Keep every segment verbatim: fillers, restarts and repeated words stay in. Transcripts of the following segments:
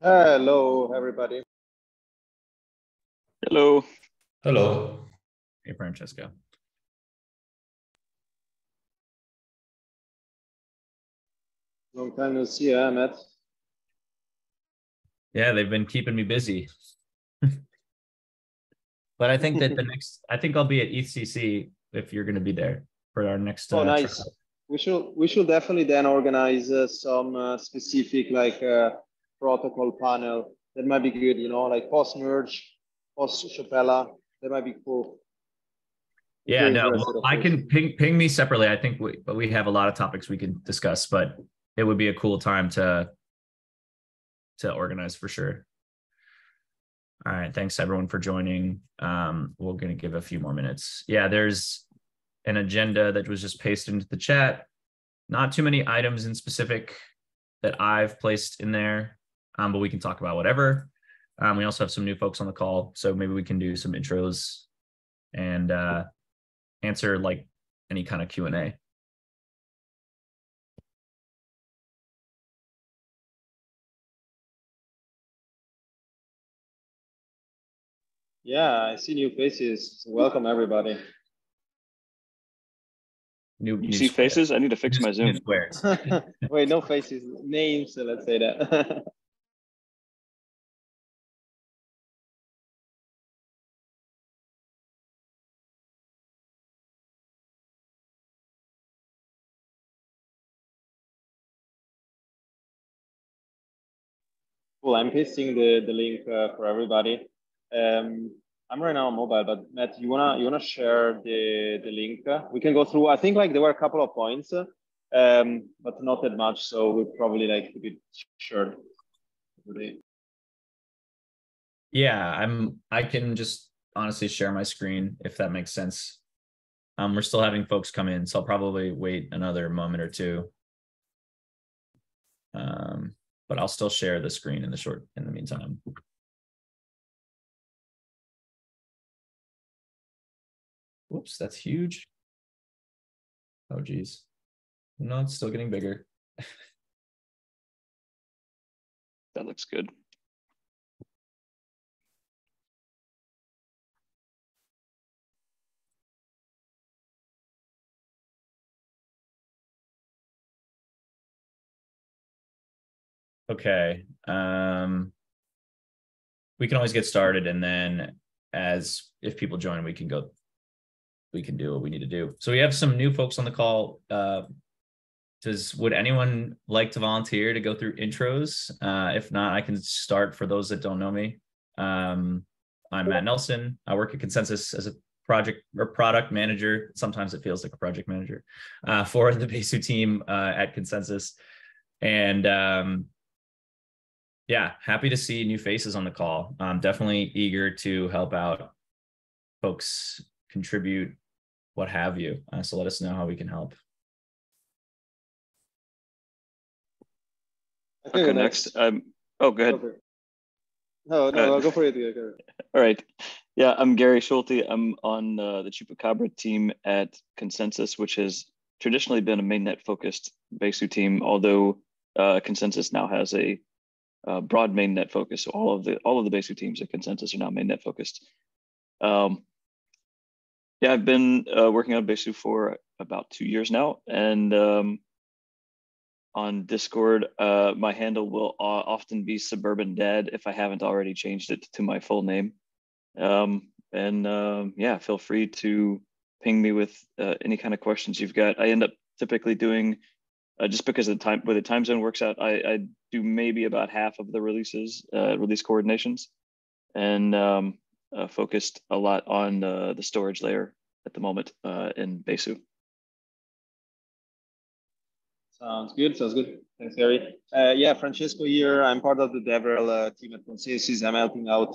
Hello, everybody. Hello. Hello. Hey, Francesco. Long time no see, huh, Matt? Yeah, they've been keeping me busy. But I think that the next, I think I'll be at E C C if you're going to be there for our next. Uh, oh, nice. Trial. We should we should definitely then organize uh, some uh, specific like uh, protocol panel that might be good, you know, like post merge, post Chapella. That might be cool. Yeah, Very no, well, I can ping ping me separately. I think we but we have a lot of topics we can discuss, but it would be a cool time to to organize for sure. All right, thanks everyone for joining. Um, we're going to give a few more minutes. Yeah, there's an agenda that was just pasted into the chat. Not too many items in specific that I've placed in there, um, but we can talk about whatever. Um, we also have some new folks on the call, so maybe we can do some intros and uh, answer like any kind of Q and A. Yeah, I see new faces. Welcome, everybody. New, you new see squares. Faces? I need to fix my Zoom. Wait, no faces, names, so let's say that. Well, I'm pasting the, the link uh, for everybody. Um, I'm right now on mobile, but Matt, you wanna you wanna share the the link? We can go through. I think like there were a couple of points, um, but not that much. So we'll probably like keep it short. Yeah, I'm. I can just honestly share my screen if that makes sense. Um, we're still having folks come in, so I'll probably wait another moment or two. Um, but I'll still share the screen in the short in the meantime. Whoops, that's huge. Oh, geez. No, it's still getting bigger. That looks good. Okay. Um, we can always get started, and then as if people join, we can go. We can do what we need to do. So we have some new folks on the call. Uh, does would anyone like to volunteer to go through intros? Uh, if not, I can start for those that don't know me. Um, I'm Matt Nelson. I work at ConsenSys as a project or product manager. Sometimes it feels like a project manager uh, for the Besu team uh, at ConsenSys. And um, yeah, happy to see new faces on the call. I'm definitely eager to help out folks, contribute, what have you. Uh, so let us know how we can help. I think okay, next. Um, oh, go ahead. No, no, uh, go for it. Yeah, go all right. Yeah, I'm Gary Schulte. I'm on uh, the Chupacabra team at ConsenSys, which has traditionally been a mainnet focused Besu team, although uh, ConsenSys now has a uh, broad mainnet focus. So all of the all of the Besu teams at ConsenSys are now mainnet focused. Um, Yeah, I've been uh, working on Besu for about two years now, and um, on Discord, uh, my handle will uh, often be Suburban Dad if I haven't already changed it to my full name. Um, and uh, yeah, feel free to ping me with uh, any kind of questions you've got. I end up typically doing uh, just because of the time where the time zone works out. I, I do maybe about half of the releases, uh, release coordinations, and. Um, Uh, focused a lot on uh, the storage layer at the moment uh, in Besu. Sounds good, sounds good. Thanks, Gary. Uh, yeah, Francesco here. I'm part of the DevRel uh, team at ConsenSys. I'm helping out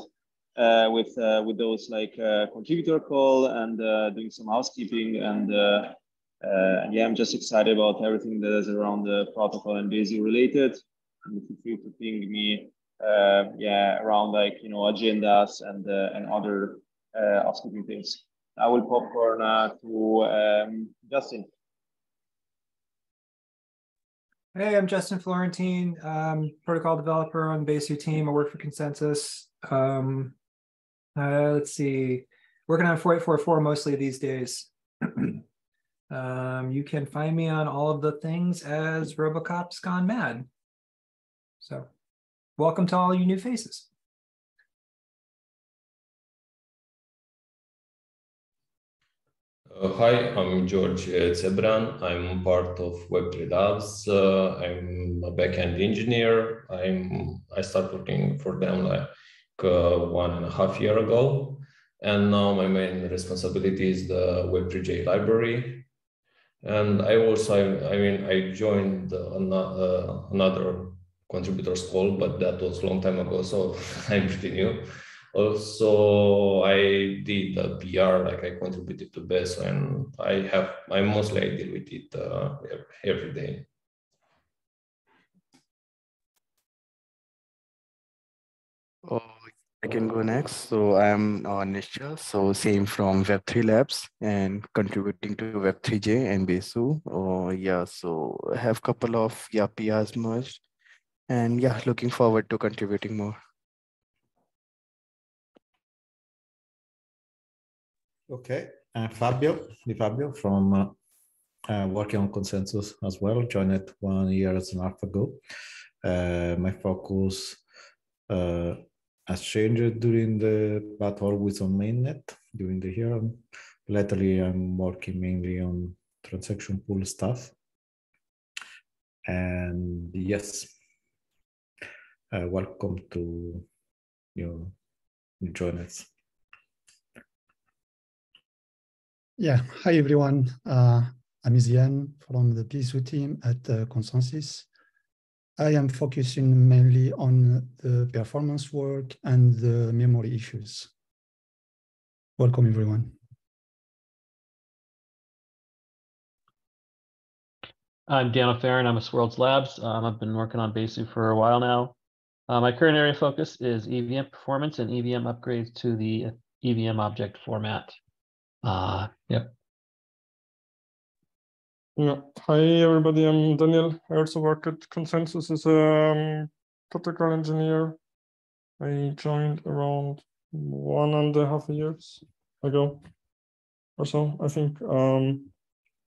uh, with uh, with those like uh, contributor call and uh, doing some housekeeping. And uh, uh, yeah, I'm just excited about everything that is around the protocol and Besu related. And feel free to ping me. Uh, yeah, around like, you know, agendas and uh, and other uh, housekeeping things. I will popcorn uh, to um, Justin. Hey, I'm Justin Florentine, I'm protocol developer on the Besu team. I work for ConsenSys. Um, uh, let's see, working on forty-eight forty-four mostly these days. Um, you can find me on all of the things as Robocop's Gone Mad. So welcome to all you new faces. Uh, hi, I'm George uh, Zebran. I'm part of Web three Labs. Uh, I'm a backend engineer. I'm, I started working for them like uh, one and a half year ago. And now my main responsibility is the Web three J library. And I also, I, I mean, I joined another, another contributors call, but that was a long time ago, so I'm pretty new. Also, I did a P R, like I contributed to Besu, and I have, I mostly I deal with it uh, every day. Oh, I can go next. So I'm uh, Nisha, so same from Web three Labs and contributing to Web three J and Besu. Oh, yeah, so I have a couple of yeah, P Rs merged, and yeah, looking forward to contributing more. Okay, uh, Fabio Di Fabio from uh, uh, working on ConsenSys as well, joined it one year as an half ago. Uh, my focus uh, has changed during the, but always on mainnet during the year. Lately, I'm working mainly on transaction pool stuff. And yes, uh, welcome to you know, join us. Yeah, hi everyone. Uh, I'm Izian from the Besu team at uh, ConsenSys. I am focusing mainly on the performance work and the memory issues. Welcome everyone. I'm Dan O'Ferrin. I'm at Swirlds Labs. Um, I've been working on Besu for a while now. Uh, my current area of focus is E V M performance and E V M upgrades to the E V M object format. Uh, yep. Yeah. Hi, everybody. I'm Daniel. I also work at ConsenSys as a um, protocol engineer. I joined around one and a half years ago or so, I think. Um,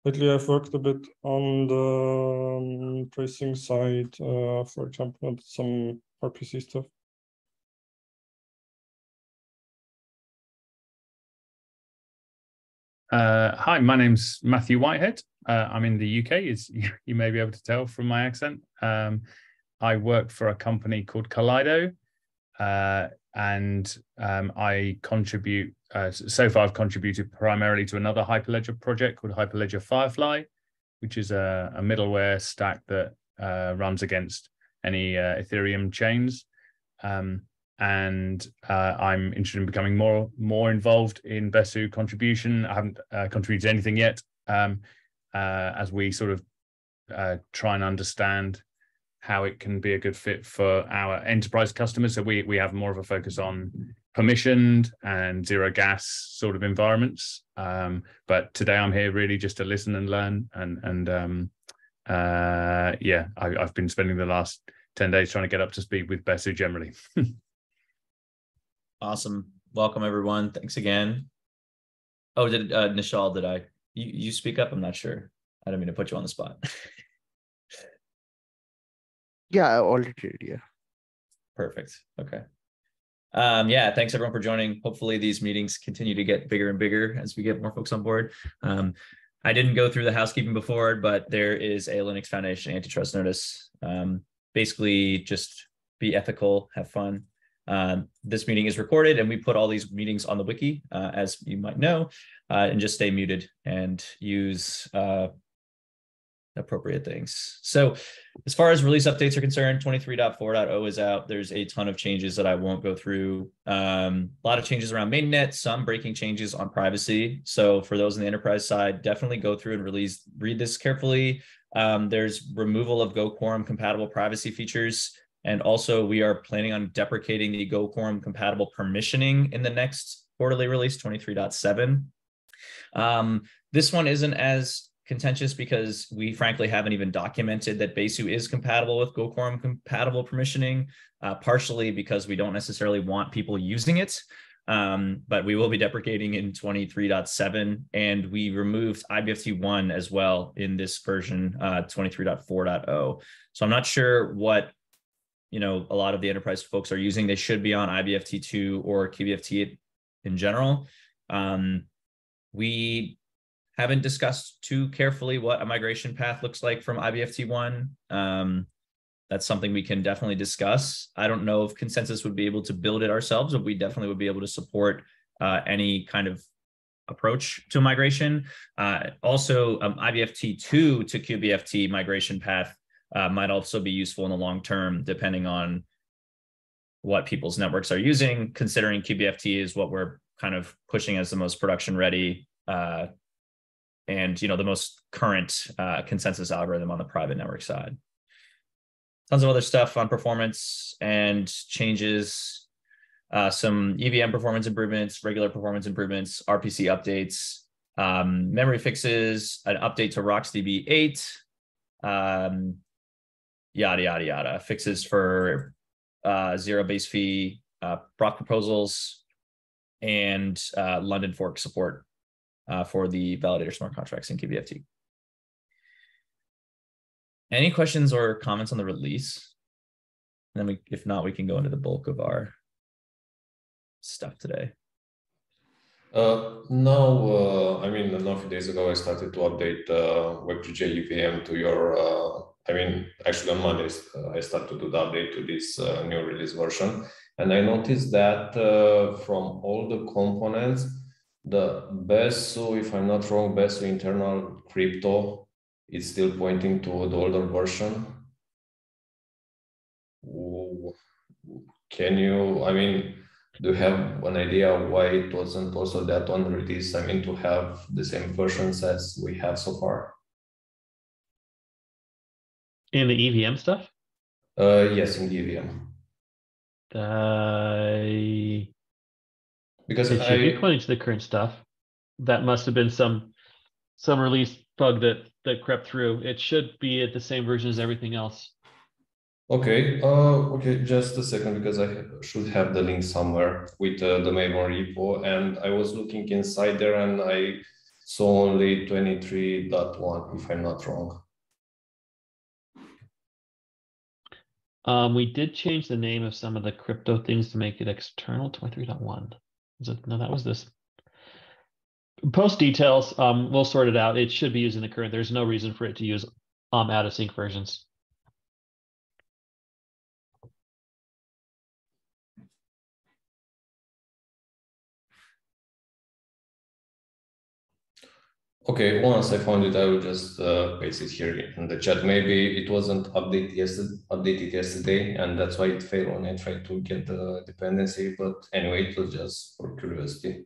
lately, I've worked a bit on the um, tracing side, uh, for example, some R P C stuff. Uh, hi, my name's Matthew Whitehead. Uh, I'm in the U K, as you may be able to tell from my accent. Um, I work for a company called Kaleido, uh, and um, I contribute, uh, so far I've contributed primarily to another Hyperledger project called Hyperledger Firefly, which is a, a middleware stack that uh, runs against any uh, Ethereum chains. Um, And uh, I'm interested in becoming more more involved in Besu contribution. I haven't uh, contributed anything yet, um, uh, as we sort of uh, try and understand how it can be a good fit for our enterprise customers. So we we have more of a focus on permissioned and zero gas sort of environments. Um, but today I'm here really just to listen and learn. And and um, uh, yeah, I, I've been spending the last ten days trying to get up to speed with Besu generally. Awesome. Welcome, everyone. Thanks again. Oh, did uh, Nishal, did I? You, you speak up? I'm not sure. I didn't mean to put you on the spot. Yeah, I already did. Yeah. Perfect. Okay. Um, yeah, thanks, everyone, for joining. Hopefully, these meetings continue to get bigger and bigger as we get more folks on board. Um, I didn't go through the housekeeping before, but there is a Linux Foundation antitrust notice. Um, basically, just be ethical, have fun. Um, this meeting is recorded and we put all these meetings on the wiki, uh, as you might know, uh, and just stay muted and use uh, appropriate things. So as far as release updates are concerned, twenty-three point four point zero is out. There's a ton of changes that I won't go through. Um, a lot of changes around mainnet, some breaking changes on privacy. So for those on the enterprise side, definitely go through and release, read this carefully. Um, there's removal of Go Quorum compatible privacy features. And also, we are planning on deprecating the Go Quorum compatible permissioning in the next quarterly release, twenty-three point seven. Um, this one isn't as contentious because we frankly haven't even documented that Besu is compatible with Go quorum compatible permissioning, uh, partially because we don't necessarily want people using it. Um, but we will be deprecating in twenty-three point seven, and we removed I B F T one as well in this version uh, twenty-three point four point oh. So I'm not sure what you know a lot of the enterprise folks are using. They should be on I B F T two or Q B F T in general. Um, we haven't discussed too carefully what a migration path looks like from I B F T one. Um, That's something we can definitely discuss. I don't know if ConsenSys would be able to build it ourselves, but we definitely would be able to support uh, any kind of approach to migration. Uh, also, um, I B F T two to Q B F T migration path uh, might also be useful in the long term, depending on what people's networks are using, considering Q B F T is what we're kind of pushing as the most production ready uh, and you know the most current uh, ConsenSys algorithm on the private network side. Tons of other stuff on performance and changes, uh, some E V M performance improvements, regular performance improvements, R P C updates, um, memory fixes, an update to RocksDB eight, um, yada, yada, yada. Fixes for uh, zero base fee, uh, Brock proposals, and uh, London fork support uh, for the validator smart contracts in Q B F T. Any questions or comments on the release? And then we, if not, we can go into the bulk of our stuff today. Uh, no, uh, I mean, a few days ago, I started to update uh, Web three J E V M to your, uh, I mean, actually on Monday, uh, I started to do the update to this uh, new release version. And I noticed that uh, from all the components, the Besu, if I'm not wrong, Besu internal crypto, it's still pointing to the older version. Can you, I mean, do you have an idea why it wasn't also that one release? I mean, to have the same versions as we have so far. In the E V M stuff? Uh, yes, in the E V M. Uh, because if you're pointing to the current stuff, that must have been some, some release bug that that crept through. It should be at the same version as everything else. Okay, uh, okay, just a second, because I should have the link somewhere with uh, the Maven repo, and I was looking inside there and I saw only twenty-three point one, if I'm not wrong. Um, we did change the name of some of the crypto things to make it external twenty-three point one. No, that was this. Post details, um, we'll sort it out. It should be using the current. There's no reason for it to use um, out of sync versions. Okay, once I found it, I will just uh, paste it here in the chat. Maybe it wasn't updated yesterday, updated yesterday, and that's why it failed when I tried to get the dependency. But anyway, it was just for curiosity.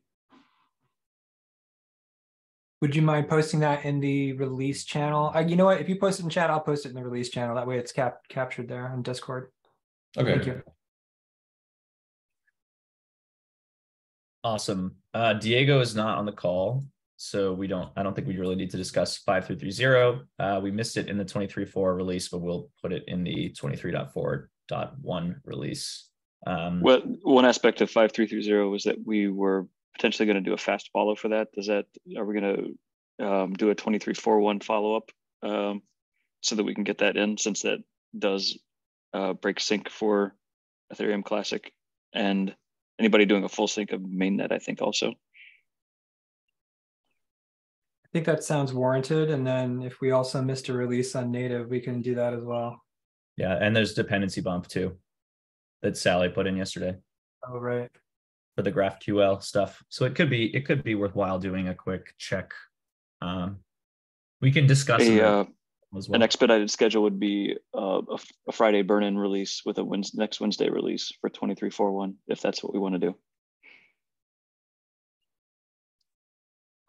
Would you mind posting that in the release channel? Uh, you know what? If you post it in chat, I'll post it in the release channel. That way it's cap captured there on Discord. Okay. Thank you. Awesome. Uh, Diego is not on the call, so we don't, I don't think we really need to discuss five three three zero. Uh, we missed it in the twenty-three point four release, but we'll put it in the twenty-three point four point one release. Um, well, one aspect of five three three zero was that we were potentially going to do a fast follow for that. Does that, are we going to um, do a twenty-three point four point one follow up um, so that we can get that in, since that does uh, break sync for Ethereum Classic and anybody doing a full sync of mainnet, I think also. I think that sounds warranted. And then if we also missed a release on native, we can do that as well. Yeah, and there's dependency bump too that Sally put in yesterday. Oh, right. For the GraphQL stuff, so it could be it could be worthwhile doing a quick check. Um, we can discuss a, uh, as well. An expedited schedule would be uh, a, a Friday burn-in release with a Wednesday, next Wednesday release for twenty-three point four point one, if that's what we want to do.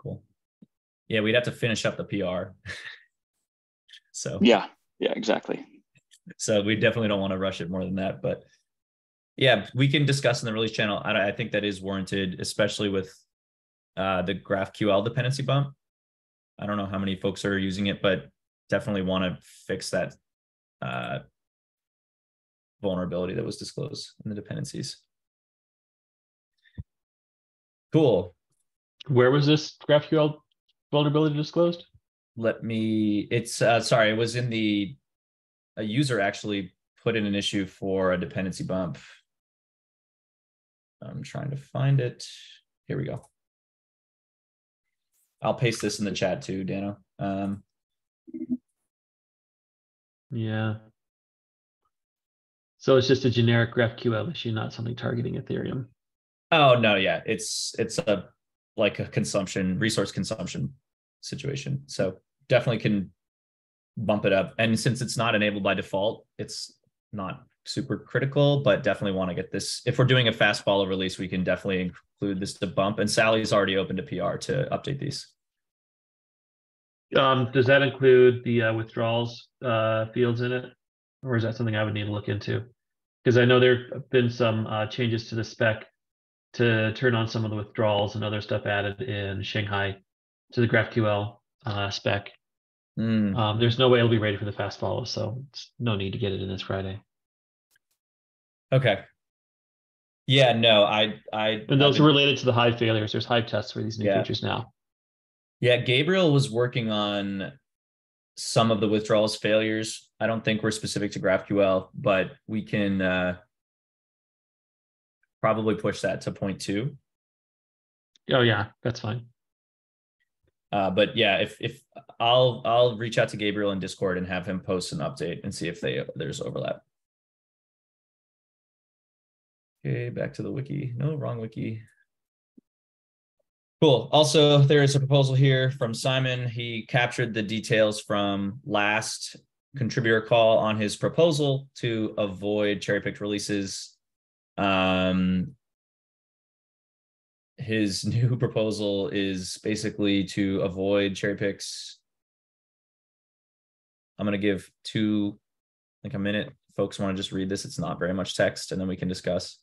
Cool. Yeah, we'd have to finish up the P R. So yeah, yeah, exactly. So we definitely don't want to rush it more than that, but. Yeah, we can discuss in the release channel. I, I think that is warranted, especially with uh, the GraphQL dependency bump. I don't know how many folks are using it, but definitely want to fix that uh, vulnerability that was disclosed in the dependencies. Cool. Where was this GraphQL vulnerability disclosed? Let me, it's, uh, sorry, it was in the, a user actually put in an issue for a dependency bump. I'm trying to find it. Here we go. I'll paste this in the chat too, Dano. Um, yeah. So it's just a generic GraphQL issue, not something targeting Ethereum. Oh no, yeah, it's it's a like a consumption resource consumption situation. So definitely can bump it up. And since it's not enabled by default, it's not super critical, but definitely want to get this. If we're doing a fast follow release, we can definitely include this to bump. And Sally's already opened a P R to update these. Um, does that include the uh, withdrawals uh, fields in it, or is that something I would need to look into? Because I know there have been some uh, changes to the spec to turn on some of the withdrawals and other stuff added in Shanghai to the GraphQL uh, spec. Mm. Um, there's no way it'll be ready for the fast follow, so it's no need to get it in this Friday. Okay. Yeah, no, I, I. And those are related to the Hive failures. There's Hive tests for these new yeah. features now. Yeah, Gabriel was working on some of the withdrawals failures. I don't think we're specific to GraphQL, but we can uh, probably push that to point two. Oh yeah, that's fine. Uh, but yeah, if if I'll I'll reach out to Gabriel in Discord and have him post an update and see if they there's overlap. Okay, back to the wiki. No, wrong wiki. Cool. Also, there is a proposal here from Simon. He captured the details from last contributor call on his proposal to avoid cherry-picked releases. Um, his new proposal is basically to avoid cherry picks. I'm going to give two, like a minute. Folks want to just read this. It's not very much text, and then we can discuss.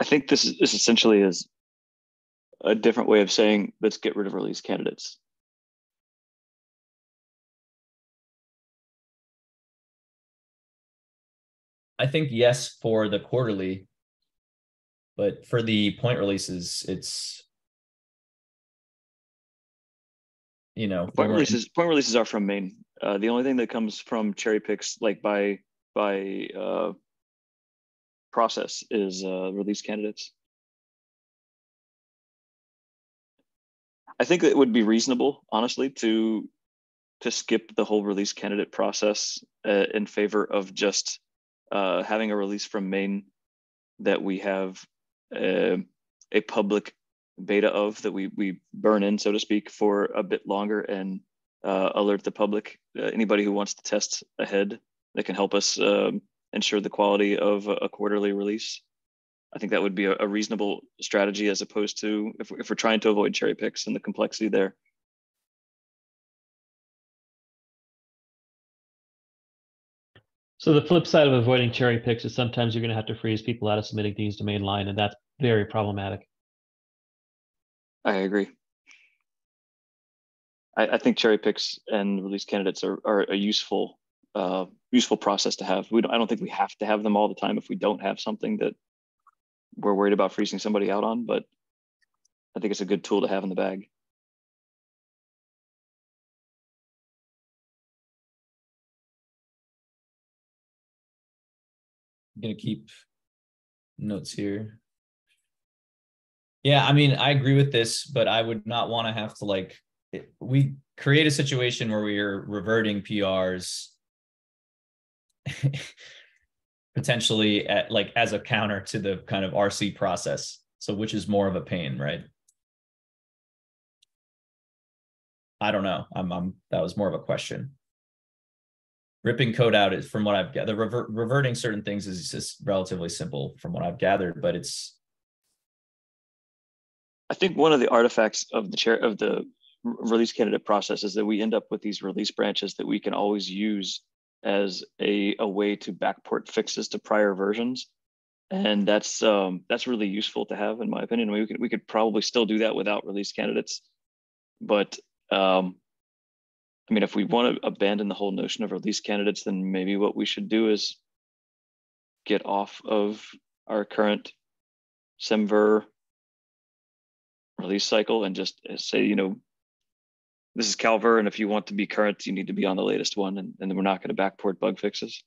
I think this is this essentially is a different way of saying let's get rid of release candidates. I think yes for the quarterly, but for the point releases, it's you know point releases. Point releases are from main. Uh, the only thing that comes from cherry picks, like by by. Uh, process is uh, release candidates. I think it would be reasonable, honestly, to to skip the whole release candidate process uh, in favor of just uh, having a release from main that we have uh, a public beta of that we we burn in, so to speak, for a bit longer and uh, alert the public, uh, anybody who wants to test ahead that can help us um, ensure the quality of a quarterly release. I think that would be a reasonable strategy as opposed to if we're trying to avoid cherry picks and the complexity there. So the flip side of avoiding cherry picks is sometimes you're going to have to freeze people out of submitting things to mainline, and that's very problematic. I agree. I, I think cherry picks and release candidates are, are a useful Uh, useful process to have. We don't, I don't think we have to have them all the time if we don't have something that we're worried about freezing somebody out on, but I think it's a good tool to have in the bag. I'm going to keep notes here. Yeah, I mean, I agree with this, but I would not want to have to like, it, we create a situation where we are reverting P Rs potentially at like as a counter to the kind of R C process, so which is more of a pain, right? I don't know. I'm, I'm that was more of a question. ripping code out is, from what I've gathered, rever reverting certain things is just relatively simple from what I've gathered, but it's. I think one of the artifacts of the chair of the release candidate process is that we end up with these release branches that we can always use as a, a way to backport fixes to prior versions. And that's um, that's really useful to have, in my opinion. I mean, we could we could probably still do that without release candidates, but um, I mean, if we want to abandon the whole notion of release candidates, then maybe what we should do is get off of our current SemVer release cycle and just say, you know, this is Calver, and if you want to be current, you need to be on the latest one, and, and we're not going to backport bug fixes.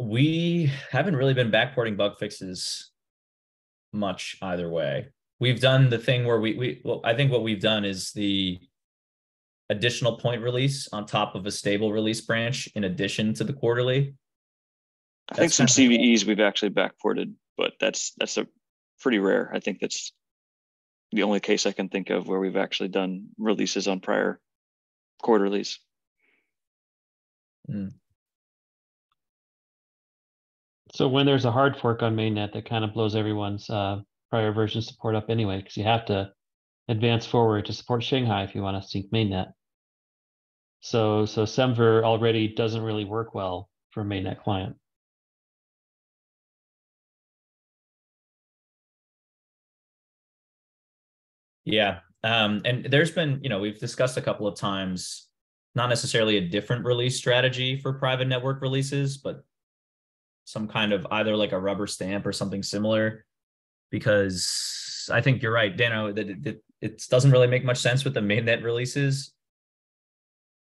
We haven't really been backporting bug fixes much either way. We've done the thing where we, we well, I think what we've done is the additional point release on top of a stable release branch in addition to the quarterly. I that's think some C V Es we've actually backported, but that's that's a pretty rare. I think that's the only case I can think of where we've actually done releases on prior quarterlies. Mm. So when there's a hard fork on mainnet, that kind of blows everyone's uh, prior version support up anyway, because you have to advance forward to support Shanghai if you want to sync mainnet. So so SemVer already doesn't really work well for a mainnet client. Yeah, um, and there's been, you know, we've discussed a couple of times, not necessarily a different release strategy for private network releases, but some kind of either like a rubber stamp or something similar, because I think you're right, Dano, that it, it, it doesn't really make much sense with the mainnet releases.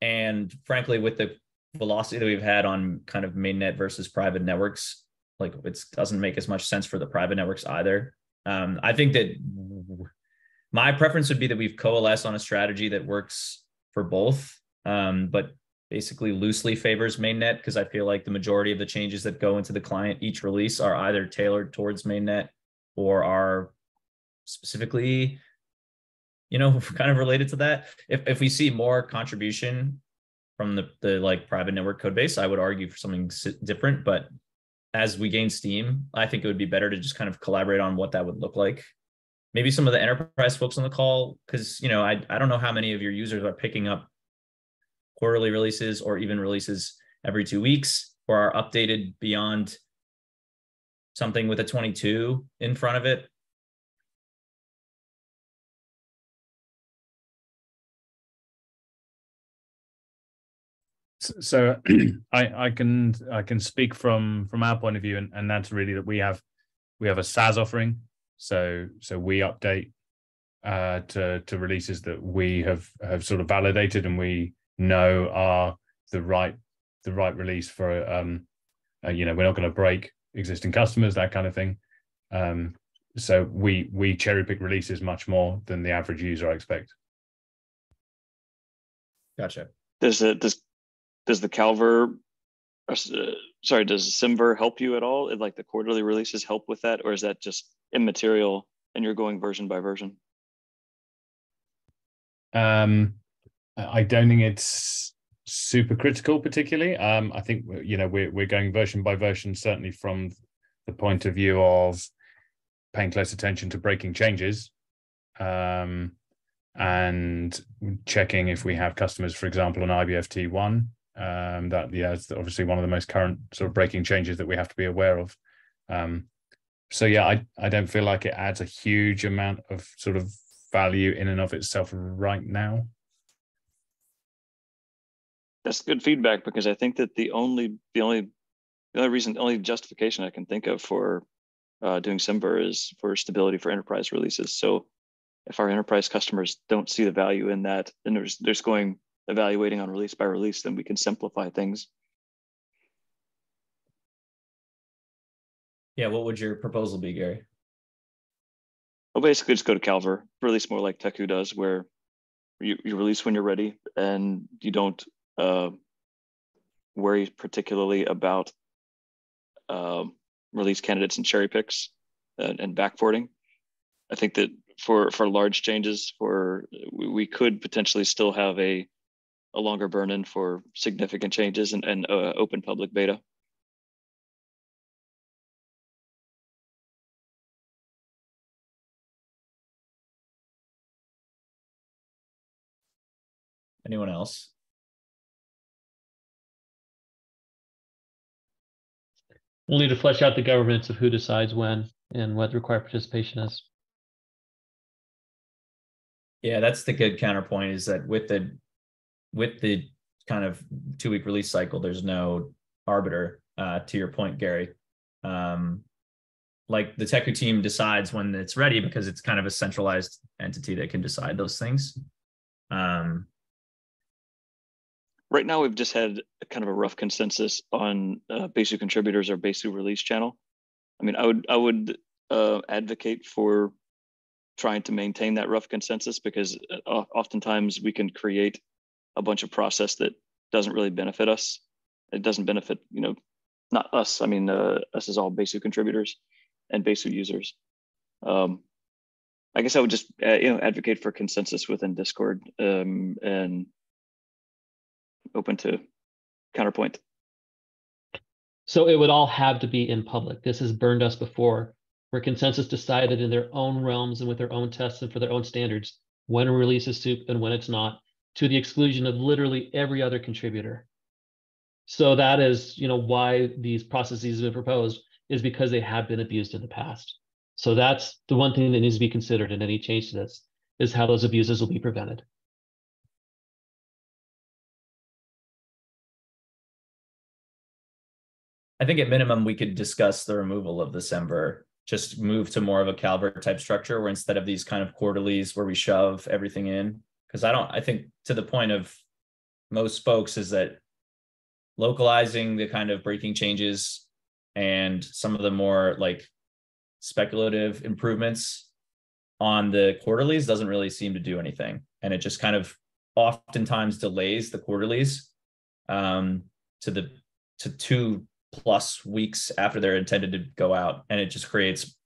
And frankly, with the velocity that we've had on kind of mainnet versus private networks, like it doesn't make as much sense for the private networks either. Um, I think that my preference would be that we've coalesced on a strategy that works for both, um, but basically loosely favors mainnet, because I feel like the majority of the changes that go into the client each release are either tailored towards mainnet or are specifically, you know, kind of related to that. If, if we see more contribution from the, the like private network code base, I would argue for something different, but as we gain steam, I think it would be better to just kind of collaborate on what that would look like. Maybe some of the enterprise folks on the call, because, you know, I, I don't know how many of your users are picking up quarterly releases or even releases every two weeks or are updated beyond something with a twenty-two in front of it. So I, I can I can speak from from our point of view, and, and that's really that we have we have a SaaS offering. So so we update uh, to to releases that we have have sort of validated and we know are the right the right release for um uh, you know, we're not going to break existing customers, that kind of thing. Um so we we cherry pick releases much more than the average user, I expect. Gotcha. Does the does does the Calver uh, sorry does SemVer help you at all? It, like the quarterly releases help with that, or is that just immaterial and you're going version by version? Um. I don't think it's super critical, particularly. Um, I think, you know, we're we're going version by version, certainly from the point of view of paying close attention to breaking changes, um, and checking if we have customers, for example, on I B F T one. Um, that yeah, it's obviously one of the most current sort of breaking changes that we have to be aware of. Um, so yeah, I I don't feel like it adds a huge amount of sort of value in and of itself right now. That's good feedback, because I think that the only the only the only reason, the only justification I can think of for uh, doing SemVer is for stability for enterprise releases. So if our enterprise customers don't see the value in that, and there's there's going evaluating on release by release, then we can simplify things. Yeah, what would your proposal be, Gary? Well, basically just go to Calver, release more like Teku does, where you, you release when you're ready and you don't Uh, worry particularly about uh, release candidates and cherry picks and, and backporting. I think that for for large changes, for we, we could potentially still have a a longer burn-in for significant changes and, and uh, open public beta. Anyone else? We'll need to flesh out the governance of who decides when and what required participation is. Yeah, that's the good counterpoint, is that with the with the kind of two-week release cycle, there's no arbiter, uh, to your point, Gary. Um, like the Teku team decides when it's ready because it's kind of a centralized entity that can decide those things. Um, Right now, we've just had kind of a rough consensus on uh, Besu contributors or Besu release channel. I mean, I would I would uh, advocate for trying to maintain that rough consensus, because oftentimes we can create a bunch of process that doesn't really benefit us. It doesn't benefit, you know, not us. I mean, uh, us is all Besu contributors and Besu users. Um, I guess I would just uh, you know advocate for consensus within Discord, um, and open to counterpoint. So it would all have to be in public. This has burned us before, where consensus decided in their own realms and with their own tests and for their own standards when a release is soup and when it's not, to the exclusion of literally every other contributor. So that is, you know, why these processes have been proposed, is because they have been abused in the past. So that's the one thing that needs to be considered in any change to this, is how those abuses will be prevented. I think at minimum, we could discuss the removal of the SemVer, just move to more of a Calver type structure, where instead of these kind of quarterlies where we shove everything in, because I don't, I think to the point of most folks is that localizing the kind of breaking changes and some of the more like speculative improvements on the quarterlies doesn't really seem to do anything. And it just kind of oftentimes delays the quarterlies um, to the, to two plus weeks after they're intended to go out, and it just creates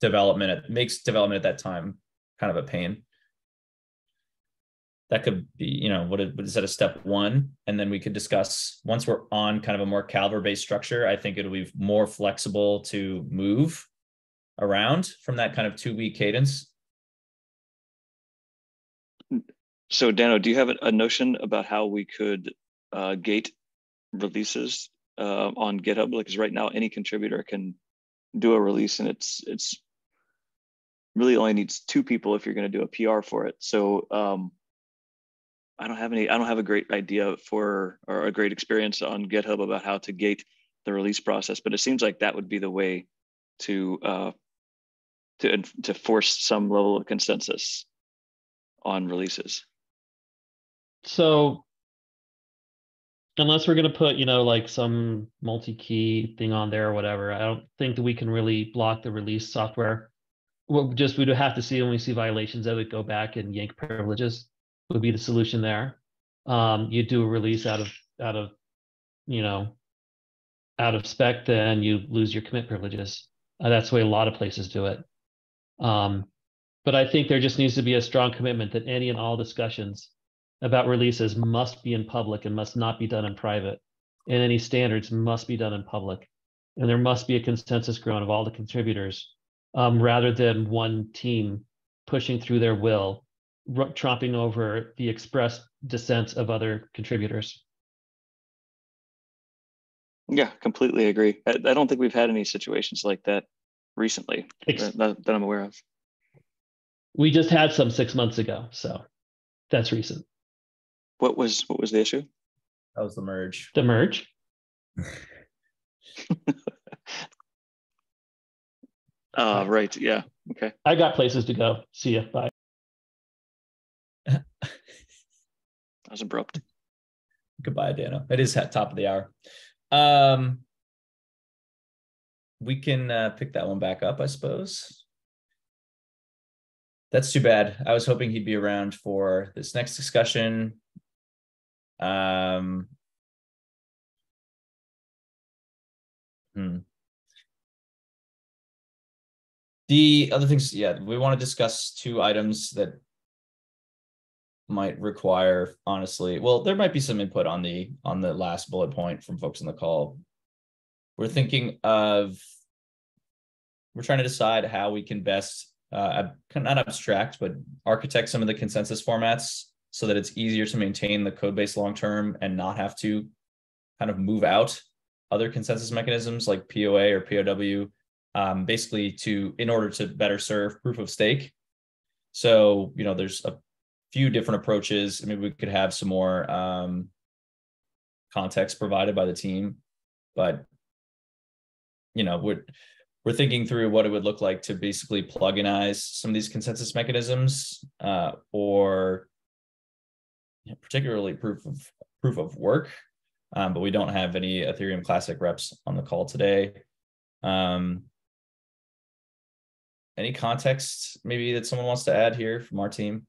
development. It makes development at that time kind of a pain. That could be, you know, what is that, a step one? And then we could discuss, once we're on kind of a more Calver-based structure, I think it'll be more flexible to move around from that kind of two-week cadence. So, Dano, do you have a notion about how we could uh, gate releases Uh, on GitHub? Because right now any contributor can do a release, and it's it's really only needs two people if you're going to do a P R for it. So um, I don't have any, I don't have a great idea for, or a great experience on GitHub about how to gate the release process, but it seems like that would be the way to uh, to to force some level of consensus on releases. So, unless we're going to put, you know, like some multi-key thing on there or whatever, I don't think that we can really block the release software. We'll just, we'd have to see, when we see violations, that would go back and yank privileges would be the solution there. Um, you do a release out of, out of, you know, out of spec, then you lose your commit privileges. Uh, that's the way a lot of places do it. Um, but I think there just needs to be a strong commitment that any and all discussions about releases must be in public and must not be done in private, and any standards must be done in public, and there must be a consensus grown of all the contributors, um, rather than one team pushing through their will, tromping over the expressed dissents of other contributors. Yeah, completely agree. I, I don't think we've had any situations like that recently Ex that, that I'm aware of. We just had some six months ago, so that's recent. What was what was the issue? That was the merge. The merge. uh, right. Yeah. Okay. I got places to go. See ya. Bye. That was abrupt. Goodbye, Dano. It is top of the hour. Um, we can uh, pick that one back up, I suppose. That's too bad. I was hoping he'd be around for this next discussion. Um, hmm. The other things, yeah, we want to discuss two items that might require, honestly, well, there might be some input on the on the last bullet point from folks on the call. We're thinking of, we're trying to decide how we can best, uh, not abstract, but architect some of the consensus formats so that it's easier to maintain the code base long-term and not have to kind of move out other consensus mechanisms like P O A or P O W, um, basically to, in order to better serve proof of stake. So, you know, there's a few different approaches. I mean, we could have some more um, context provided by the team, but, you know, we're, we're thinking through what it would look like to basically pluginize some of these consensus mechanisms, uh, or particularly proof of, proof of work. Um, but we don't have any Ethereum Classic reps on the call today. Um, any context maybe that someone wants to add here from our team?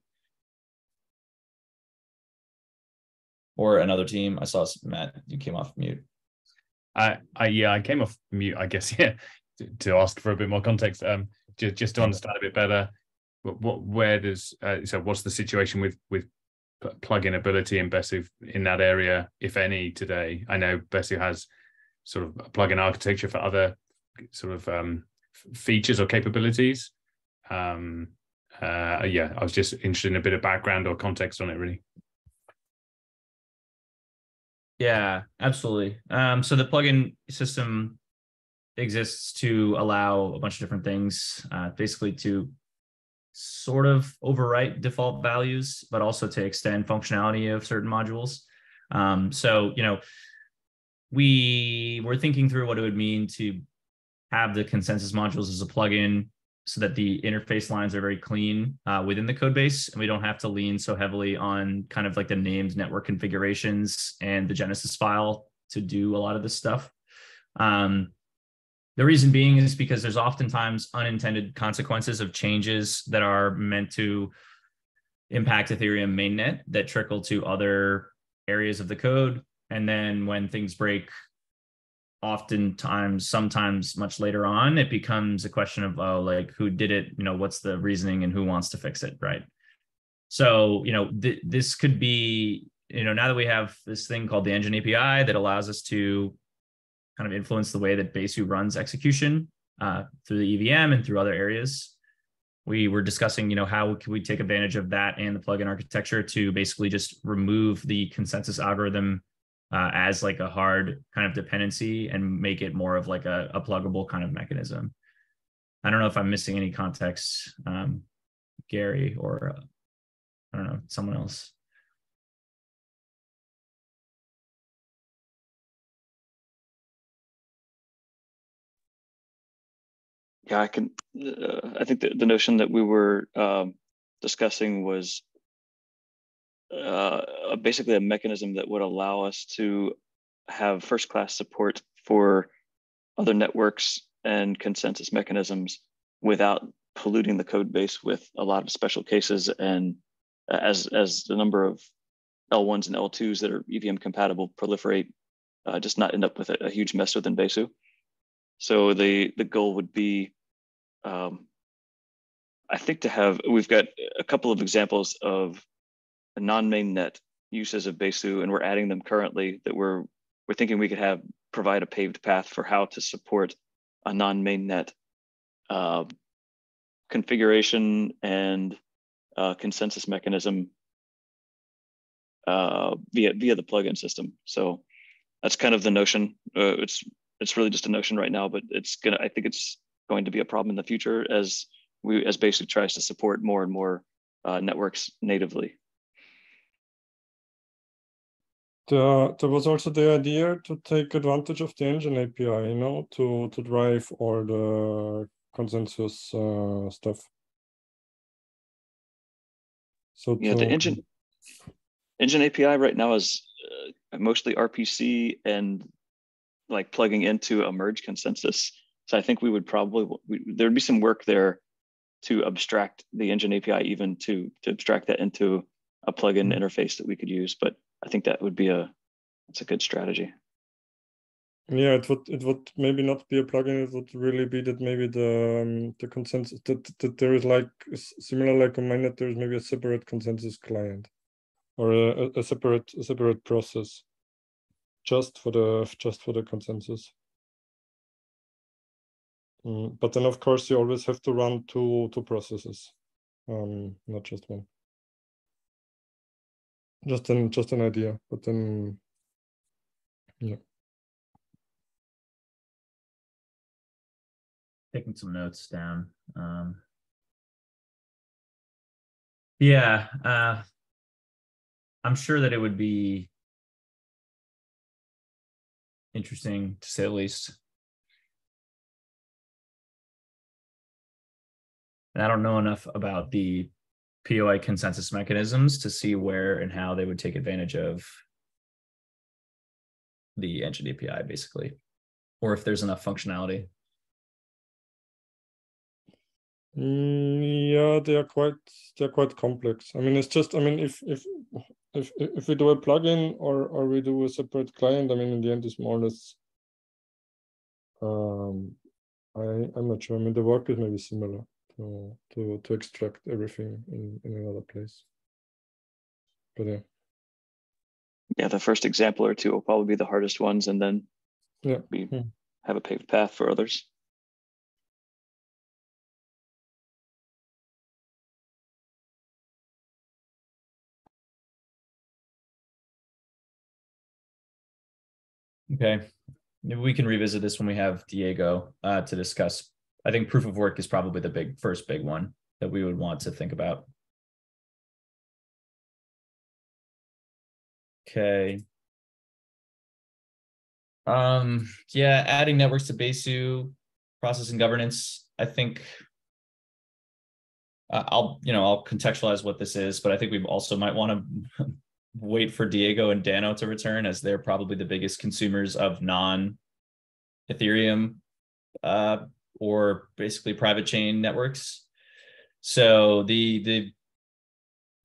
Or another team? I saw Matt, you came off mute. I, I yeah, I came off mute, I guess, yeah, to, to ask for a bit more context, um, just, just to understand a bit better, what, what where does, uh, so what's the situation with, with plug-in ability in Besu in that area, if any, today? I know Besu has sort of a plug-in architecture for other sort of um, features or capabilities. Um, uh, yeah, I was just interested in a bit of background or context on it, really. Yeah, absolutely. Um, so the plug-in system exists to allow a bunch of different things, uh, basically to sort of overwrite default values, but also to extend functionality of certain modules. Um, so, you know, we were thinking through what it would mean to have the consensus modules as a plugin so that the interface lines are very clean uh, within the code base, and we don't have to lean so heavily on kind of like the named network configurations and the Genesis file to do a lot of this stuff. Um, The reason being is because there's oftentimes unintended consequences of changes that are meant to impact Ethereum mainnet that trickle to other areas of the code. And then when things break, oftentimes, sometimes much later on, it becomes a question of, oh, like, who did it? You know, what's the reasoning and who wants to fix it, right? So, you know, th this could be, you know, now that we have this thing called the Engine A P I that allows us to kind of influence the way that Besu runs execution uh, through the E V M and through other areas. We were discussing, you know, how can we take advantage of that and the plugin architecture to basically just remove the consensus algorithm uh, as like a hard kind of dependency and make it more of like a, a pluggable kind of mechanism. I don't know if I'm missing any context, um, Gary, or uh, I don't know, someone else. Yeah, I can. Uh, I think the, the notion that we were um, discussing was uh, basically a mechanism that would allow us to have first-class support for other networks and consensus mechanisms without polluting the code base with a lot of special cases. And as as the number of L ones and L twos that are E V M compatible proliferate, uh, just not end up with a, a huge mess within Besu. So the the goal would be. Um, I think to have, we've got a couple of examples of non-mainnet uses of Besu, and we're adding them currently that we're, we're thinking we could have provide a paved path for how to support a non-mainnet uh, configuration and uh, consensus mechanism uh, via, via the plugin system. So that's kind of the notion. Uh, it's, it's really just a notion right now, but it's gonna, I think it's, going to be a problem in the future as we as Besu tries to support more and more uh, networks natively. The, there was also the idea to take advantage of the Engine A P I, you know, to to drive all the consensus uh, stuff. So yeah, to... the engine engine A P I right now is uh, mostly R P C and like plugging into a merge consensus. So I think we would probably, we, there'd be some work there to abstract the Engine A P I, even to, to abstract that into a plugin interface that we could use. But I think that would be a, that's a good strategy. Yeah, it would, it would maybe not be a plugin. It would really be that maybe the, um, the consensus, that, that there is like, similar like a mainnet, there's maybe a separate consensus client. or a, a separate a separate process just for the just for the consensus. Mm, but then, of course, you always have to run two two processes, um, not just one. Just an just an idea, but then, yeah. Taking some notes down. Um, yeah, uh, I'm sure that it would be interesting, to say the least. And I don't know enough about the P O I consensus mechanisms to see where and how they would take advantage of the Engine A P I, basically, or if there's enough functionality. Yeah, they are quite they're quite complex. I mean, it's just I mean, if if if if we do a plugin or or we do a separate client, I mean, in the end, it's more or less. Um, I I'm not sure. I mean, the work is maybe similar to to to extract everything in in another place. But yeah. Yeah, the first example or two will probably be the hardest ones, and then yeah, we yeah. have a paved path for others. Okay, maybe we can revisit this when we have Diego uh, to discuss. I think proof of work is probably the big first big one that we would want to think about. Okay. Um, yeah, adding networks to Besu, process and governance. I think uh, I'll you know I'll contextualize what this is, but I think we also might want to. Wait for Diego and Dano to return, as they're probably the biggest consumers of non-Ethereum uh, or basically private chain networks. So the the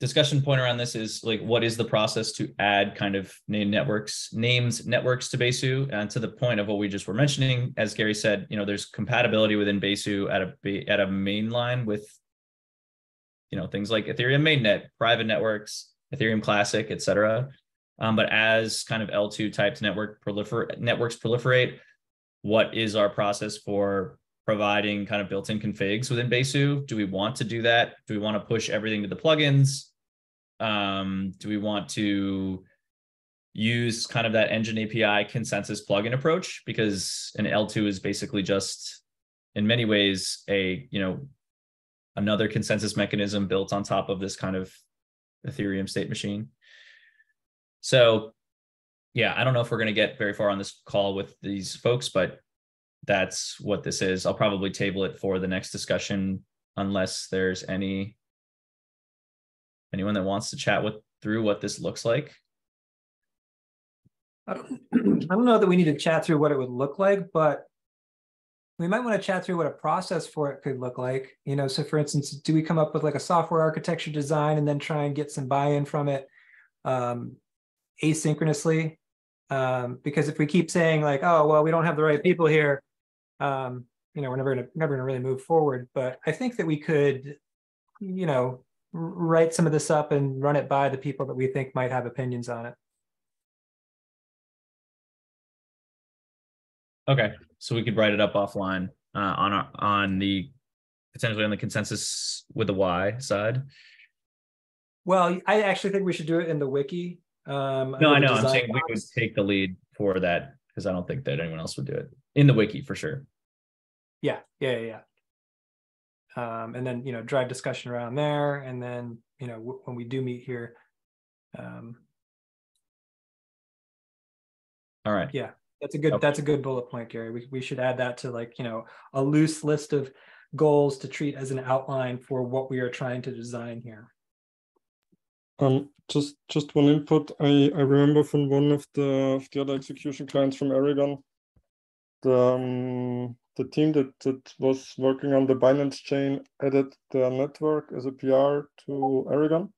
discussion point around this is like, what is the process to add kind of named networks, names networks to Besu? And to the point of what we just were mentioning, as Gary said, you know, there's compatibility within Besu at a at a mainline with, you know, things like Ethereum mainnet, private networks, Ethereum Classic, et cetera. Um, but as kind of L two types network prolifer networks proliferate, what is our process for providing kind of built-in configs within Besu? Do we want to do that? Do we want to push everything to the plugins? Um, do we want to use kind of that Engine A P I consensus plugin approach? Because an L two is basically just, in many ways, a, you know, another consensus mechanism built on top of this kind of Ethereum state machine. So yeah, I don't know if we're going to get very far on this call with these folks, but that's what this is. I'll probably table it for the next discussion unless there's any anyone that wants to chat with through what this looks like. I don't, I don't know that we need to chat through what it would look like, but we might want to chat through what a process for it could look like. You know, so for instance, do we come up with like a software architecture design and then try and get some buy-in from it um, asynchronously? Um, because if we keep saying like, oh, well, we don't have the right people here, um, you know, we're never gonna, never gonna really move forward. But I think that we could, you know, write some of this up and run it by the people that we think might have opinions on it. Okay, so we could write it up offline uh, on our, on the potentially on the consensus with the Y side. Well, I actually think we should do it in the wiki. Um, no, I know. I'm saying box. We would take the lead for that because I don't think that anyone else would do it in the wiki for sure. Yeah, yeah, yeah. yeah. Um, and then you know, drive discussion around there, and then you know, w when we do meet here. Um, All right. Yeah. That's a good. Okay. That's a good bullet point, Gary. We we should add that to like you know a loose list of goals to treat as an outline for what we are trying to design here. Um, just just one input. I I remember from one of the of the other execution clients from Aragon, the um, the team that that was working on the Binance chain added their network as a P R to Aragon,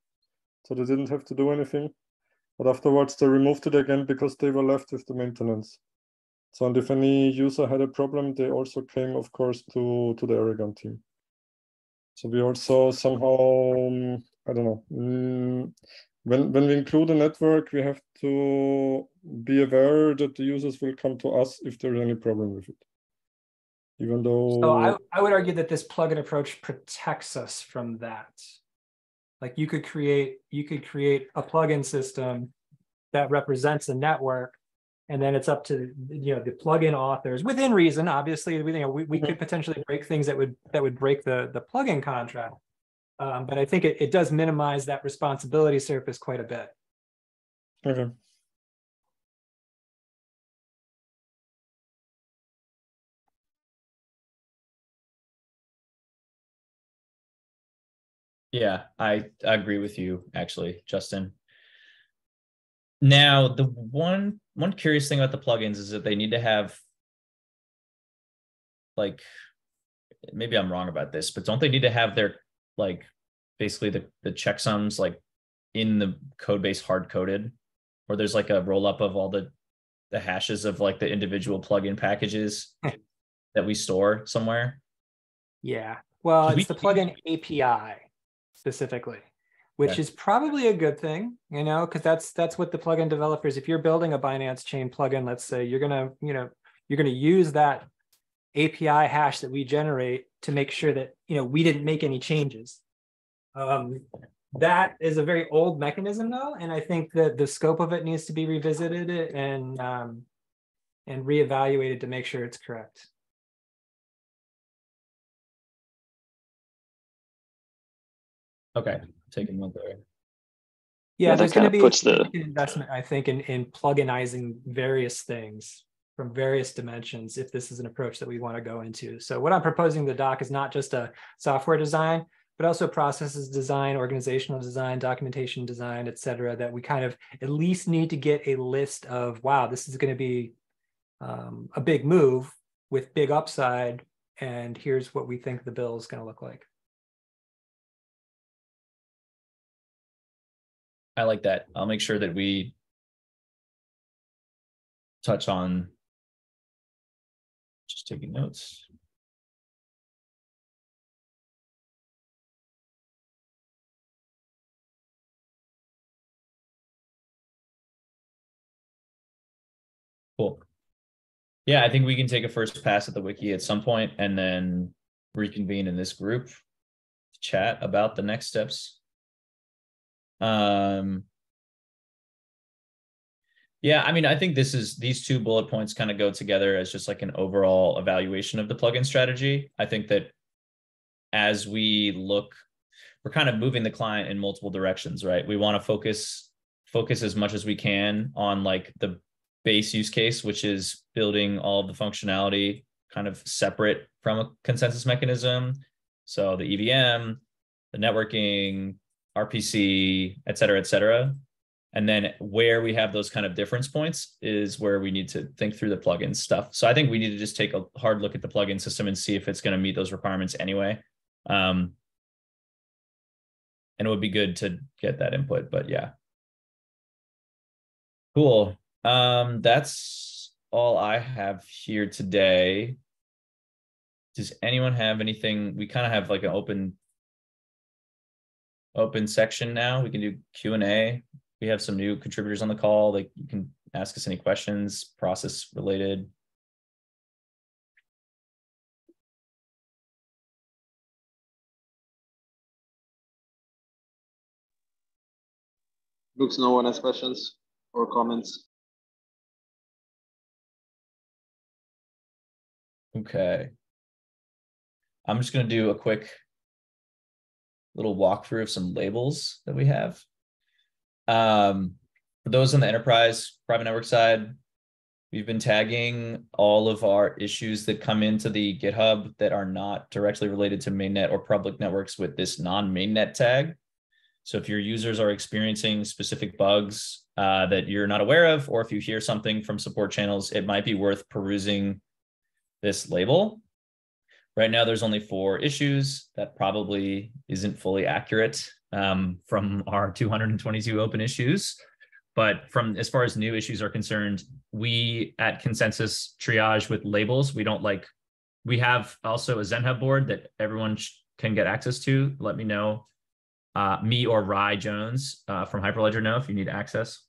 so they didn't have to do anything. But afterwards, they removed it again because they were left with the maintenance. So, and if any user had a problem, they also came, of course, to, to the Aragon team. So we also somehow, I don't know, when, when we include a network, we have to be aware that the users will come to us if there is any problem with it. Even though... So I, I would argue that this plugin approach protects us from that. Like you could create, you could create a plugin system that represents a network, and then it's up to you know the plugin authors within reason. Obviously, we you know we, we could potentially break things that would that would break the the plugin contract, um, but I think it, it does minimize that responsibility surface quite a bit. Okay. Yeah, I, I agree with you actually, Justin. Now, the one one curious thing about the plugins is that they need to have, like, maybe I'm wrong about this, but don't they need to have their, like, basically the, the checksums, like, in the code base hard-coded? Or there's, like, a roll-up of all the, the hashes of, like, the individual plugin packages that we store somewhere? Yeah, well, it's the plugin A P I. Specifically, which okay. is probably a good thing, you know, because that's that's what the plugin developers, if you're building a Binance chain plugin, let's say, you're gonna, you know, you're gonna use that A P I hash that we generate to make sure that, you know, we didn't make any changes. Um, that is a very old mechanism though, and I think that the scope of it needs to be revisited and um, and reevaluated to make sure it's correct. Okay, taking one there. Yeah, yeah, there's going to be puts the... investment, I think, in, in pluginizing various things from various dimensions if this is an approach that we want to go into. So what I'm proposing the doc is not just a software design, but also processes design, organizational design, documentation design, et cetera, that we kind of at least need to get a list of, wow, this is going to be um, a big move with big upside, and here's what we think the bill is going to look like. I like that. I'll make sure that we touch on, just taking notes. Cool. Yeah, I think we can take a first pass at the wiki at some point and then reconvene in this group to chat about the next steps. Um, yeah, I mean, I think this is, these two bullet points kind of go together as just like an overall evaluation of the plugin strategy. I think that as we look, we're kind of moving the client in multiple directions, right? We want to focus, focus as much as we can on like the base use case, which is building all of the functionality kind of separate from a consensus mechanism. So the E V M, the networking, R P C, et cetera, et cetera. And then where we have those kind of difference points is where we need to think through the plugin stuff. So I think we need to just take a hard look at the plugin system and see if it's going to meet those requirements anyway. Um, and it would be good to get that input, but yeah. Cool. Um, that's all I have here today. Does anyone have anything? We kind of have like an open open section now. We can do Q and A. We have some new contributors on the call. Like you can ask us any questions, process related. Looks no one has questions or comments. Okay. I'm just going to do a quick little walkthrough of some labels that we have. Um, for those on the enterprise private network side, we've been tagging all of our issues that come into the GitHub that are not directly related to mainnet or public networks with this non-mainnet tag. So if your users are experiencing specific bugs uh, that you're not aware of, or if you hear something from support channels, it might be worth perusing this label. Right now, there's only four issues. That probably isn't fully accurate um, from our two hundred twenty-two open issues. But from as far as new issues are concerned, we at ConsenSys triage with labels. We don't like, we have also a Zen Hub board that everyone can get access to. Let me know Uh, me or Rye Jones uh, from Hyperledger know if you need access.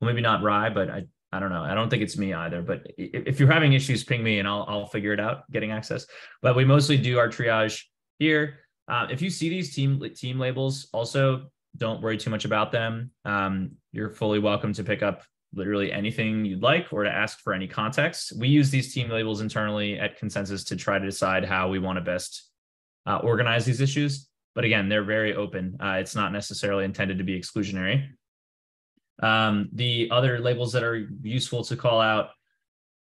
Well, maybe not Rye, but I, I don't know. I don't think it's me either. But if, if you're having issues, ping me and I'll, I'll figure it out getting access. But we mostly do our triage here. Uh, if you see these team team labels, also don't worry too much about them. Um, you're fully welcome to pick up literally anything you'd like or to ask for any context. We use these team labels internally at ConsenSys to try to decide how we want to best uh, organize these issues. But again, they're very open. Uh, it's not necessarily intended to be exclusionary. Um, the other labels that are useful to call out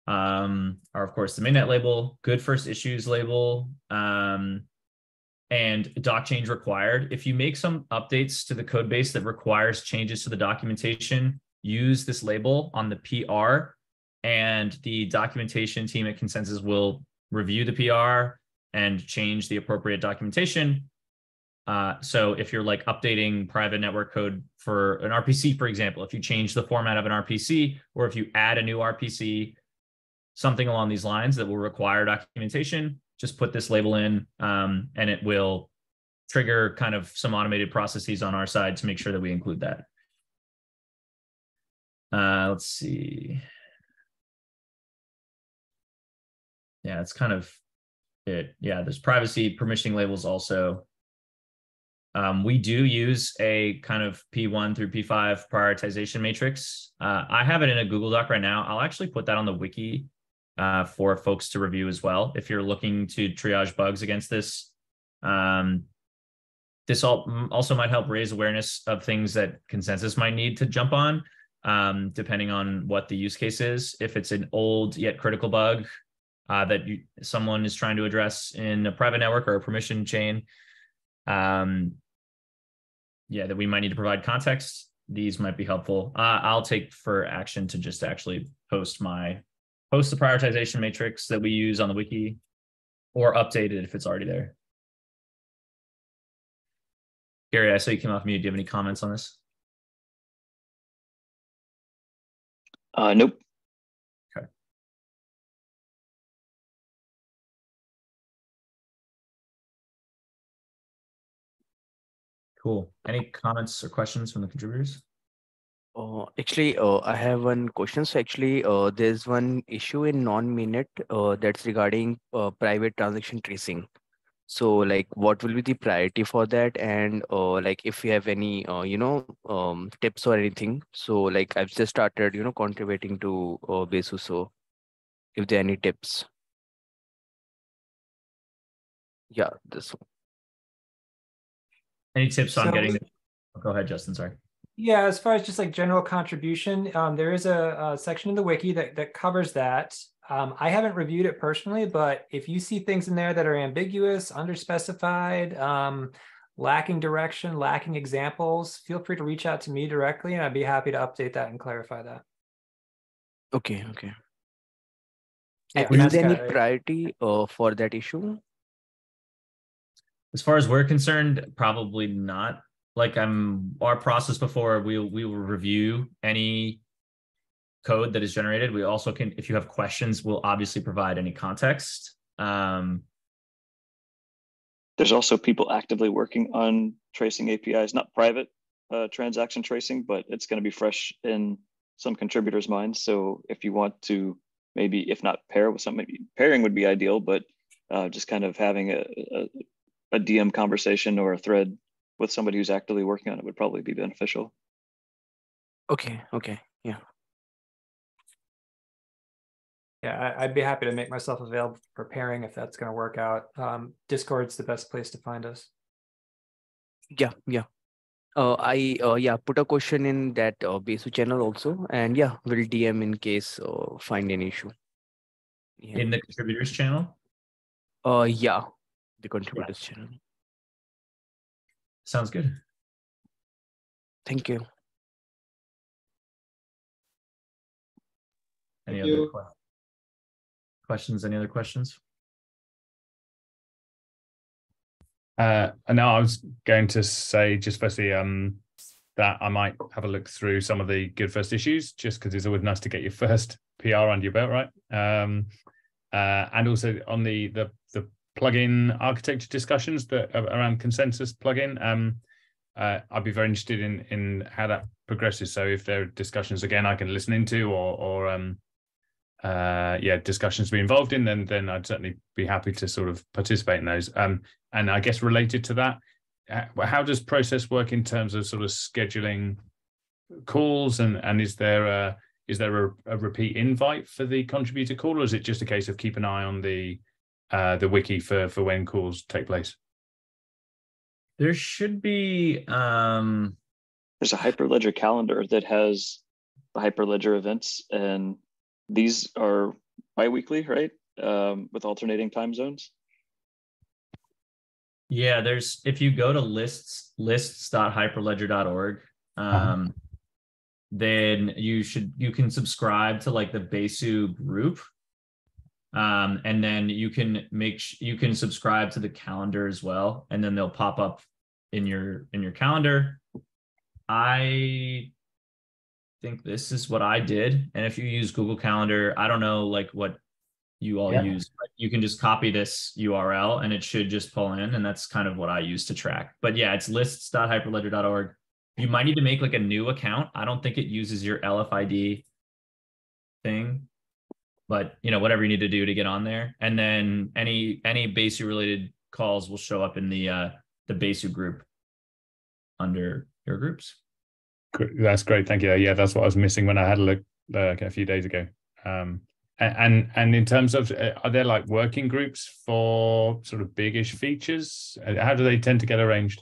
um, are, of course, the mainnet label, good first issues label, um, and doc change required. If you make some updates to the code base that requires changes to the documentation, use this label on the P R, and the documentation team at ConsenSys will review the P R and change the appropriate documentation. Uh, so if you're like updating private network code for an R P C, for example, if you change the format of an R P C, or if you add a new R P C, something along these lines that will require documentation, just put this label in, um, and it will trigger kind of some automated processes on our side to make sure that we include that. Uh, let's see. Yeah, that's kind of it. Yeah, there's privacy permissioning labels also. Um, we do use a kind of P one through P five prioritization matrix. Uh, I have it in a Google Doc right now. I'll actually put that on the wiki uh, for folks to review as well. If you're looking to triage bugs against this, um, this also might help raise awareness of things that ConsenSys might need to jump on. Um, depending on what the use case is. If it's an old yet critical bug uh, that you, someone is trying to address in a private network or a permission chain, um, yeah, that we might need to provide context, these might be helpful. Uh, I'll take for action to just actually post my, post the prioritization matrix that we use on the wiki, or update it if it's already there. Gary, I saw you came off mute. Do you have any comments on this? Uh, nope. Okay. Cool. Any comments or questions from the contributors? Uh, actually, uh, I have one question. So actually, uh, there's one issue in non-mainnet uh, that's regarding uh, private transaction tracing. So like, what will be the priority for that? And uh, like, if you have any, uh, you know, um, tips or anything. So like, I've just started, you know, contributing to uh, Besu. So if there are any tips. Yeah, this one. Any tips on so, getting, oh, go ahead, Justin, sorry. Yeah, as far as just like general contribution, um, there is a, a section in the wiki that, that covers that. Um, I haven't reviewed it personally, but if you see things in there that are ambiguous, underspecified, um, lacking direction, lacking examples, feel free to reach out to me directly, and I'd be happy to update that and clarify that. Okay, okay. Yeah, and is there any priority uh, for that issue? As far as we're concerned, probably not. Like I'm, our process before, we we will review any code that is generated. We also can, if you have questions, we'll obviously provide any context. Um, There's also people actively working on tracing A P Is, not private uh, transaction tracing, but it's going to be fresh in some contributors' minds. So if you want to, maybe if not pair with something, pairing would be ideal, but uh, just kind of having a, a, a D M conversation or a thread with somebody who's actively working on it would probably be beneficial. Okay, okay, yeah. Yeah, I'd be happy to make myself available for pairing if that's going to work out. Um, Discord's the best place to find us. Yeah, yeah. Uh, I uh, yeah put a question in that uh, Besu channel also, and yeah, we'll D M in case uh, find an issue. Yeah. In the contributors channel. Uh, yeah, the contributors yeah. channel. Sounds good. Thank you. Any Thank other you. questions? Questions? Any other questions? Uh, no, I was going to say just firstly um, that I might have a look through some of the good first issues, just because it's always nice to get your first P R under your belt, right? Um, uh, and also on the the the plugin architecture discussions that around ConsenSys plugin. Um, uh, I'd be very interested in in how that progresses. So if there are discussions again I can listen into, or or um uh yeah discussions to be involved in, then then I'd certainly be happy to sort of participate in those. Um and I guess related to that, how does process work in terms of sort of scheduling calls, and and is there a is there a, a repeat invite for the contributor call, or is it just a case of keep an eye on the uh the wiki for for when calls take place? There should be um there's a Hyperledger calendar that has the Hyperledger events, and these are bi-weekly, right? Um, with alternating time zones. Yeah, there's, if you go to lists, lists dot hyperledger dot org, um, uh-huh. then you should, you can subscribe to like the Besu group. Um, and then you can make, you can subscribe to the calendar as well. And then they'll pop up in your, in your calendar. I think this is what I did. And if you use Google Calendar, I don't know like what you all yeah. use, but you can just copy this U R L and it should just pull in. And that's kind of what I use to track. But yeah, it's lists dot hyperledger dot org. You might need to make like a new account. I don't think it uses your L F I D thing, but you know, whatever you need to do to get on there. And then any, any Besu related calls will show up in the, uh, the Besu group under your groups. That's great. Thank you. Yeah. That's what I was missing when I had a look uh, a few days ago. Um, And and in terms of, are there like working groups for sort of big-ish features? How do they tend to get arranged?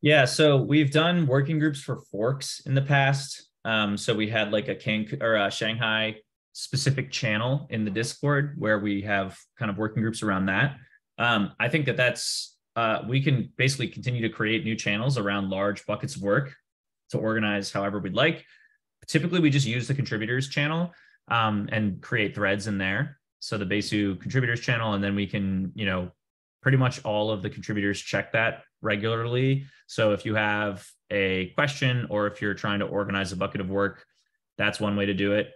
Yeah, so we've done working groups for forks in the past. Um, so we had like a, Cancun, or a Shanghai specific channel in the Discord where we have kind of working groups around that. Um, I think that that's, uh, we can basically continue to create new channels around large buckets of work to organize however we'd like. Typically, we just use the contributors channel. Um, and create threads in there. So the Besu contributors channel, and then we can, you know, pretty much all of the contributors check that regularly. So if you have a question or if you're trying to organize a bucket of work, that's one way to do it.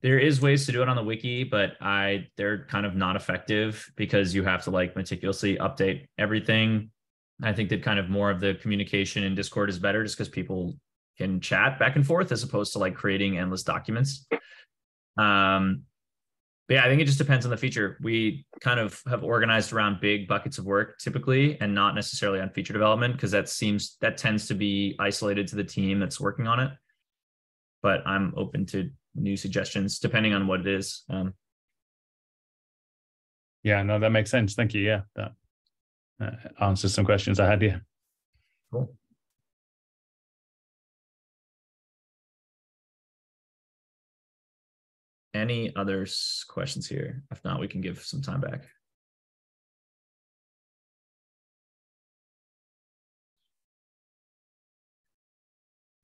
There is ways to do it on the wiki, but I, they're kind of not effective because you have to like meticulously update everything. I think that kind of more of the communication in Discord is better just because people can chat back and forth as opposed to like creating endless documents. Um, but yeah, I think it just depends on the feature. We kind of have organized around big buckets of work typically, and not necessarily on feature development, because that seems, that tends to be isolated to the team that's working on it. But I'm open to new suggestions depending on what it is. Um, yeah, no, that makes sense. Thank you. Yeah, that uh, answers some questions I had. Yeah. Cool. Any other questions here? If not, we can give some time back.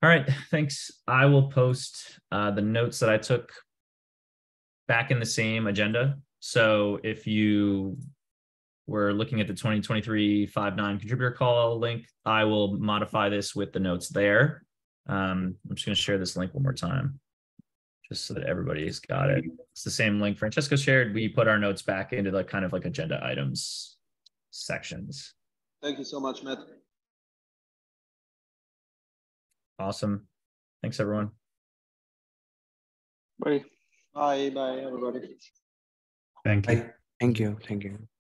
All right, thanks. I will post uh, the notes that I took back in the same agenda. So if you were looking at the twenty twenty-three five nine contributor call link, I will modify this with the notes there. Um, I'm just gonna share this link one more time, just so that everybody's got it. It's the same link Francesco shared. We put our notes back into the kind of like agenda items sections. Thank you so much, Matt. Awesome. Thanks, everyone. Bye. Bye, bye, everybody. Thank you. Thank you. Thank you.